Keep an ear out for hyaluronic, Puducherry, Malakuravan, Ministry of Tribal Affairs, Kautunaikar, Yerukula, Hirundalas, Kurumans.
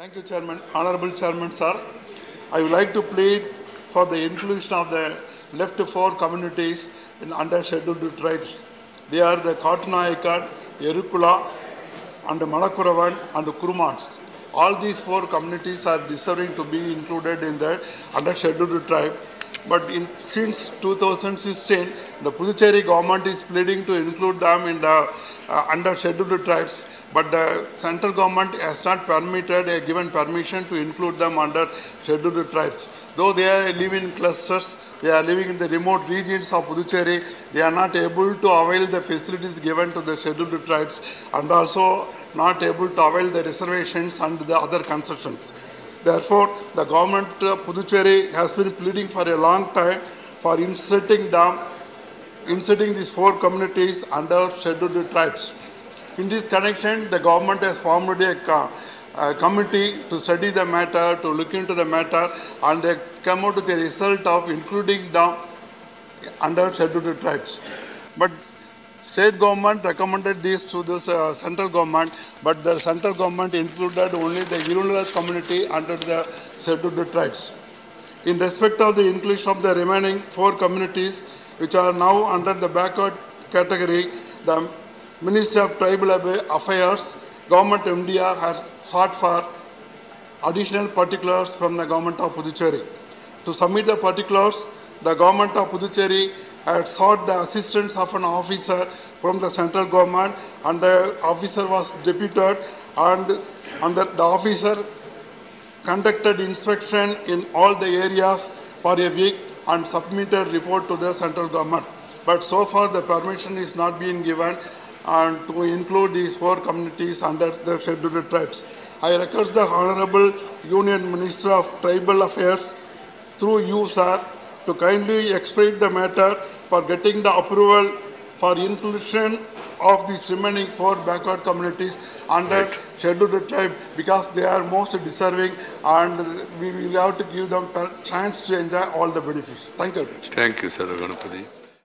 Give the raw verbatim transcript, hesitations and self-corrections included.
Thank you, Chairman. Honorable Chairman, sir. I would like to plead for the inclusion of the left four communities in under scheduled tribes. They are the Kautunaikar, Yerukula, and Malakuravan, and Kurumans. All these four communities are deserving to be included in the under scheduled tribe. But in, since two thousand sixteen, the Puducherry government is pleading to include them in the uh, under scheduled tribes. But the central government has not permitted a given permission to include them under scheduled tribes. Though they are living in clusters, they are living in the remote regions of Puducherry, they are not able to avail the facilities given to the scheduled tribes and also not able to avail the reservations and the other concessions. Therefore, the government of Puducherry has been pleading for a long time for inserting them, inserting these four communities under scheduled tribes. In this connection, the government has formed a, a committee to study the matter, to look into the matter, and they come out with the result of including the under scheduled tribes. But state government recommended this to the uh, central government, but the central government included only the Hirundalas community under the scheduled tribes. In respect of the inclusion of the remaining four communities, which are now under the backward category, the Ministry of Tribal Affairs, Government of India has sought for additional particulars from the Government of Puducherry. To submit the particulars, the Government of Puducherry had sought the assistance of an officer from the central government, and the officer was deputed, and, and the, the officer conducted inspection in all the areas for a week and submitted report to the central government. But so far the permission is not being given and to include these four communities under the scheduled tribes. I request the Honorable Union Minister of Tribal Affairs, through you, sir, to kindly explain the matter for getting the approval for inclusion of these remaining four backward communities under right. scheduled tribe, because they are most deserving and we will have to give them a chance to enjoy all the benefits. Thank you. Thank you, sir.